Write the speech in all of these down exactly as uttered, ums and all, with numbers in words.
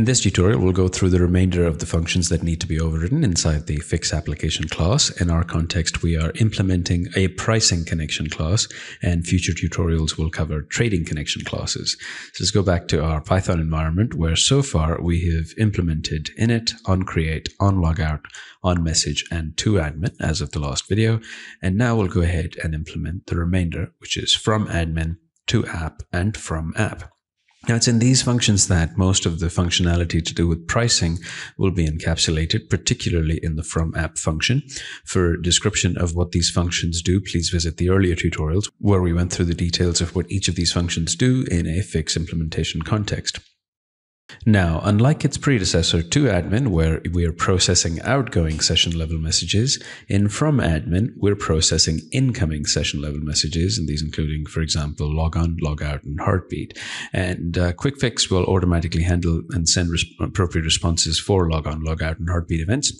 In this tutorial, we'll go through the remainder of the functions that need to be overridden inside the FIX application class. In our context, we are implementing a pricing connection class, and future tutorials will cover trading connection classes. So let's go back to our Python environment, where so far we have implemented init, onCreate, onLogout, onMessage, and toAdmin as of the last video. And now we'll go ahead and implement the remainder, which is fromAdmin, toApp, and fromApp. Now, it's in these functions that most of the functionality to do with pricing will be encapsulated, particularly in the fromApp function. For a description of what these functions do, please visit the earlier tutorials where we went through the details of what each of these functions do in a FIX implementation context. Now, unlike its predecessor toAdmin, where we are processing outgoing session-level messages, in fromAdmin, we're processing incoming session-level messages, and these including, for example, logon, logout, and heartbeat. And uh, QuickFIX will automatically handle and send res- appropriate responses for logon, logout, and heartbeat events.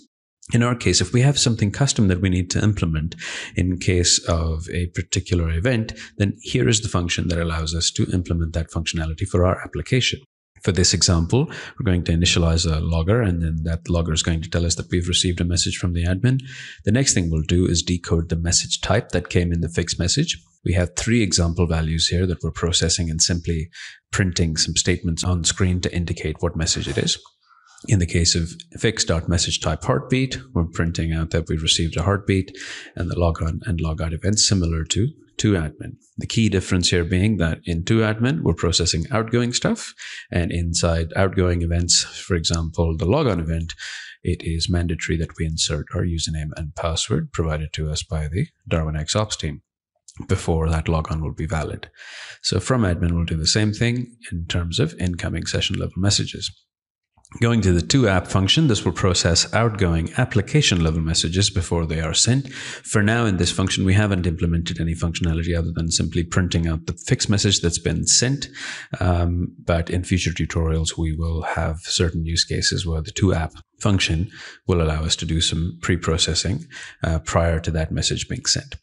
In our case, if we have something custom that we need to implement in case of a particular event, then here is the function that allows us to implement that functionality for our application. For this example, we're going to initialize a logger, and then that logger is going to tell us that we've received a message from the admin. The next thing we'll do is decode the message type that came in the FIX message. We have three example values here that we're processing and simply printing some statements on screen to indicate what message it is. In the case of fix.messageType heartbeat, we're printing out that we've received a heartbeat, and the logon and logout events similar to toAdmin. The key difference here being that in toAdmin, we're processing outgoing stuff, and inside outgoing events, for example, the logon event, it is mandatory that we insert our username and password provided to us by the Darwinex ops team before that logon will be valid. So fromAdmin will do the same thing in terms of incoming session level messages. Going to the toApp function, this will process outgoing application level messages before they are sent. For now, in this function, we haven't implemented any functionality other than simply printing out the FIX message that's been sent. Um, but in future tutorials, we will have certain use cases where the toApp function will allow us to do some pre-processing uh, prior to that message being sent.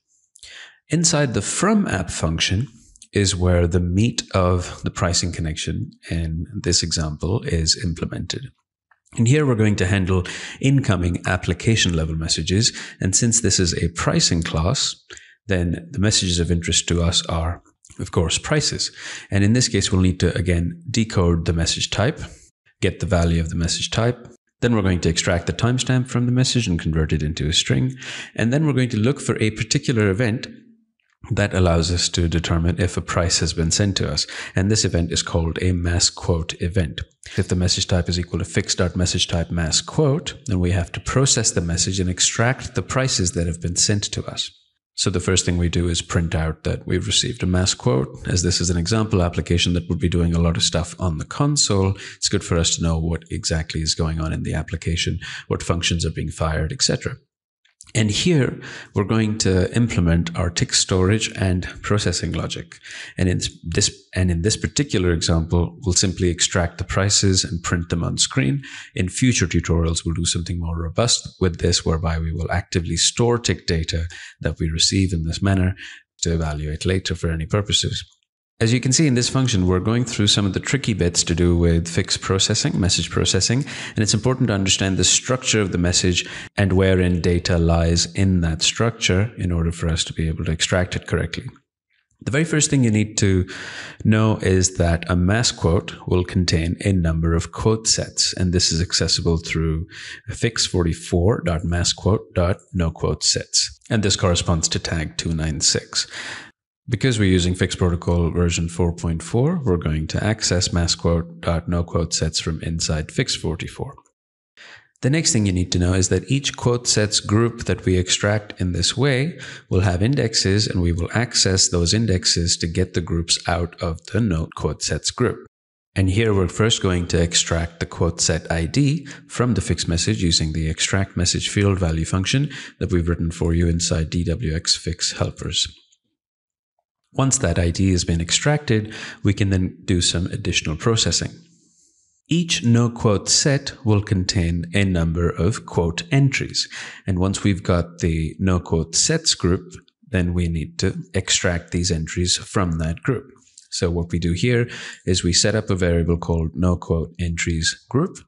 Inside the fromApp function is where the meat of the pricing connection in this example is implemented. And here we're going to handle incoming application level messages. And since this is a pricing class, then the messages of interest to us are, of course, prices. And in this case, we'll need to, again, decode the message type, get the value of the message type. Then we're going to extract the timestamp from the message and convert it into a string. And then we're going to look for a particular event that allows us to determine if a price has been sent to us. And this event is called a mass quote event. If the message type is equal to fix.messageType mass quote, then we have to process the message and extract the prices that have been sent to us. So the first thing we do is print out that we've received a mass quote. As this is an example application that would be doing a lot of stuff on the console, it's good for us to know what exactly is going on in the application, what functions are being fired, et cetera. And here, we're going to implement our tick storage and processing logic. And in this, and in this particular example, we'll simply extract the prices and print them on screen. In future tutorials, we'll do something more robust with this, whereby we will actively store tick data that we receive in this manner to evaluate later for any purposes. As you can see in this function, we're going through some of the tricky bits to do with FIX processing, message processing, and it's important to understand the structure of the message and wherein data lies in that structure in order for us to be able to extract it correctly. The very first thing you need to know is that a mass quote will contain a number of quote sets, and this is accessible through fix forty-four dot mass quote dot no quote sets, and this corresponds to tag two ninety-six. Because we're using FIX Protocol version four point four, we're going to access massquote.noQuoteSets from inside fix forty-four. The next thing you need to know is that each quote sets group that we extract in this way will have indexes, and we will access those indexes to get the groups out of the no quote sets group. And here we're first going to extract the quote set I D from the FIX message using the extract message field value function that we've written for you inside dwx_FIX_helpers. Once that I D has been extracted, we can then do some additional processing. Each no quote set will contain a number of quote entries. And once we've got the no quote sets group, then we need to extract these entries from that group. So what we do here is we set up a variable called noQuoteEntries group,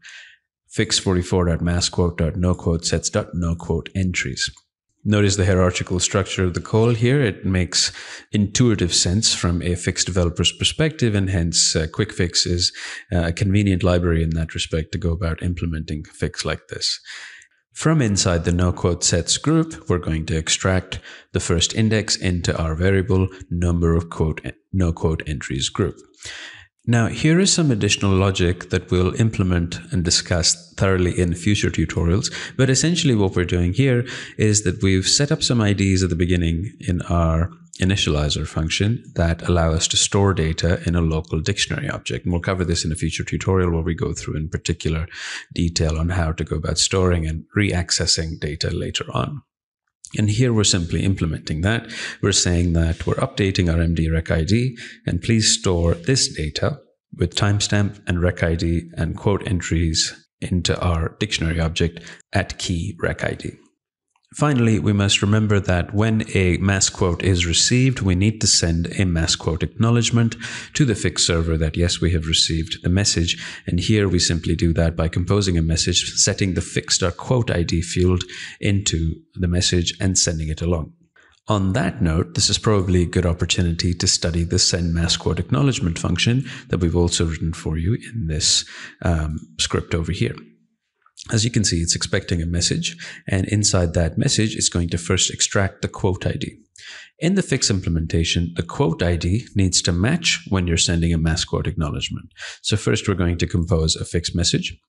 fix forty-four dot mass quote dot no quote sets dot no quote entries. Notice the hierarchical structure of the call here. It makes intuitive sense from a F I X developer's perspective, and hence uh, QuickFIX is a convenient library in that respect to go about implementing F I X like this. From inside the noQuote sets group, we're going to extract the first index into our variable number of quote noQuote entries group. Now, here is some additional logic that we'll implement and discuss thoroughly in future tutorials. But essentially what we're doing here is that we've set up some I Ds at the beginning in our initializer function that allow us to store data in a local dictionary object. And we'll cover this in a future tutorial where we go through in particular detail on how to go about storing and reaccessing data later on. And here we're simply implementing that. We're saying that we're updating our mdrec I D, and please store this data with timestamp and rec I D and quote entries into our dictionary object at key rec I D. Finally, we must remember that when a mass quote is received, we need to send a mass quote acknowledgement to the F I X server that, yes, we have received the message. And here we simply do that by composing a message, setting the fix.quote I D field into the message and sending it along. On that note, this is probably a good opportunity to study the send mass quote acknowledgement function that we've also written for you in this um, script over here. As you can see, it's expecting a message, and inside that message, it's going to first extract the quote I D. In the F I X implementation, the quote I D needs to match when you're sending a mass quote acknowledgement. So first, we're going to compose a F I X message,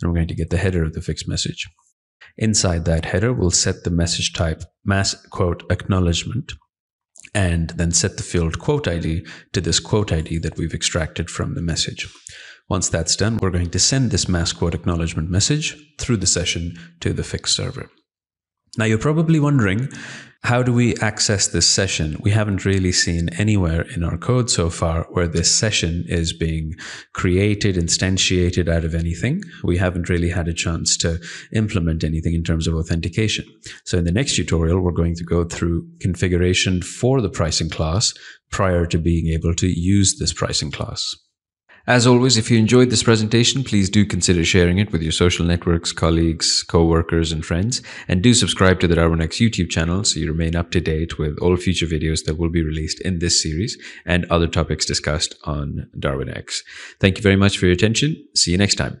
then we're going to get the header of the F I X message. Inside that header, we'll set the message type mass quote acknowledgement, and then set the field quote I D to this quote I D that we've extracted from the message. Once that's done, we're going to send this mass quote acknowledgement message through the session to the F I X server. Now, you're probably wondering, how do we access this session? We haven't really seen anywhere in our code so far where this session is being created, instantiated out of anything. We haven't really had a chance to implement anything in terms of authentication. So in the next tutorial, we're going to go through configuration for the pricing class prior to being able to use this pricing class. As always, if you enjoyed this presentation, please do consider sharing it with your social networks, colleagues, co-workers, and friends. And do subscribe to the Darwinex YouTube channel so you remain up to date with all future videos that will be released in this series and other topics discussed on Darwinex. Thank you very much for your attention. See you next time.